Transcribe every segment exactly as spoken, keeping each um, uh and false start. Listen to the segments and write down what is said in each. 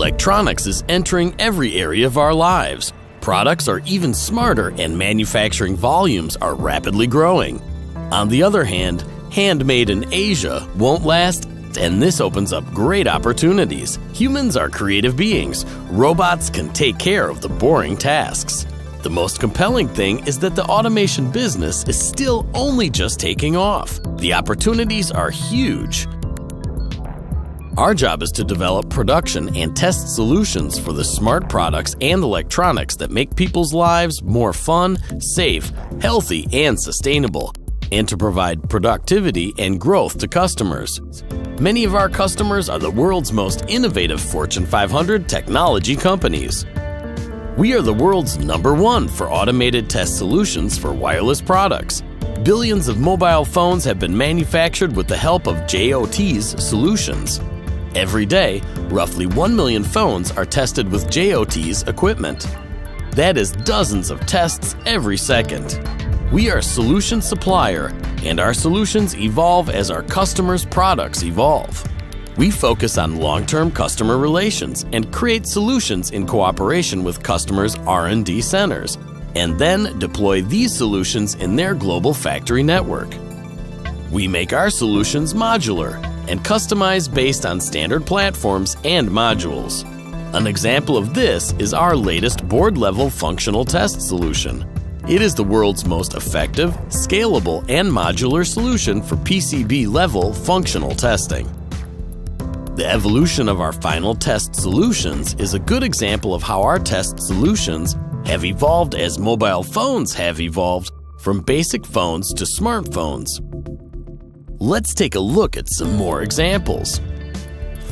electronics is entering every area of our lives. Products are even smarter and manufacturing volumes are rapidly growing. On the other hand, handmade in Asia won't last, and this opens up great opportunities. Humans are creative beings. Robots can take care of the boring tasks. The most compelling thing is that the automation business is still only just taking off. The opportunities are huge. Our job is to develop production and test solutions for the smart products and electronics that make people's lives more fun, safe, healthy, and sustainable, and to provide productivity and growth to customers. Many of our customers are the world's most innovative Fortune five hundred technology companies. We are the world's number one for automated test solutions for wireless products. Billions of mobile phones have been manufactured with the help of J O T's solutions. Every day, roughly one million phones are tested with J O T's equipment. That is dozens of tests every second. We are a solution supplier, and our solutions evolve as our customers' products evolve. We focus on long-term customer relations and create solutions in cooperation with customers' R and D centers, and then deploy these solutions in their global factory network. We make our solutions modular and customize based on standard platforms and modules. An example of this is our latest board-level functional test solution. It is the world's most effective, scalable, and modular solution for P C B-level functional testing. The evolution of our final test solutions is a good example of how our test solutions have evolved as mobile phones have evolved from basic phones to smartphones. Let's take a look at some more examples.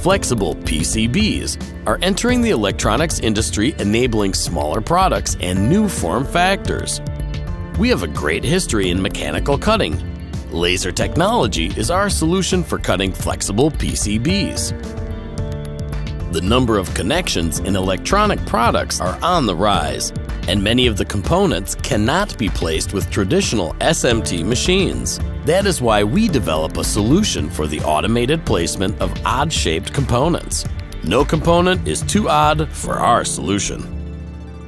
Flexible P C Bs are entering the electronics industry, enabling smaller products and new form factors. We have a great history in mechanical cutting. Laser technology is our solution for cutting flexible P C Bs. The number of connections in electronic products are on the rise, and many of the components cannot be placed with traditional S M T machines. That is why we develop a solution for the automated placement of odd-shaped components. No component is too odd for our solution.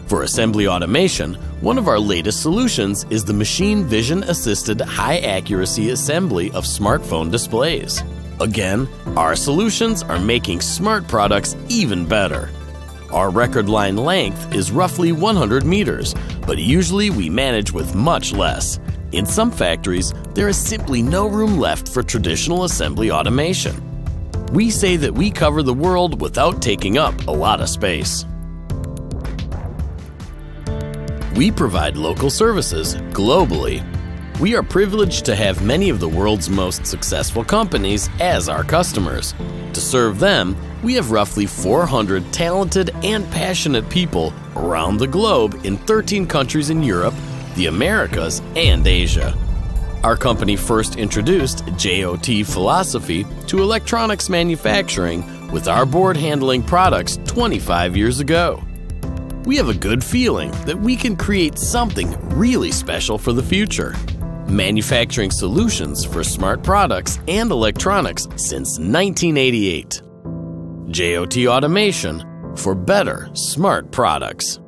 For assembly automation, one of our latest solutions is the machine vision-assisted high-accuracy assembly of smartphone displays. Again, our solutions are making smart products even better. Our record line length is roughly one hundred meters, but usually we manage with much less. In some factories, there is simply no room left for traditional assembly automation. We say that we cover the world without taking up a lot of space. We provide local services globally. We are privileged to have many of the world's most successful companies as our customers. To serve them, we have roughly four hundred talented and passionate people around the globe in thirteen countries in Europe, the Americas, and Asia. Our company first introduced J O T philosophy to electronics manufacturing with our board handling products twenty-five years ago. We have a good feeling that we can create something really special for the future, manufacturing solutions for smart products and electronics since nineteen eighty-eight. J O T Automation, for better, smart products.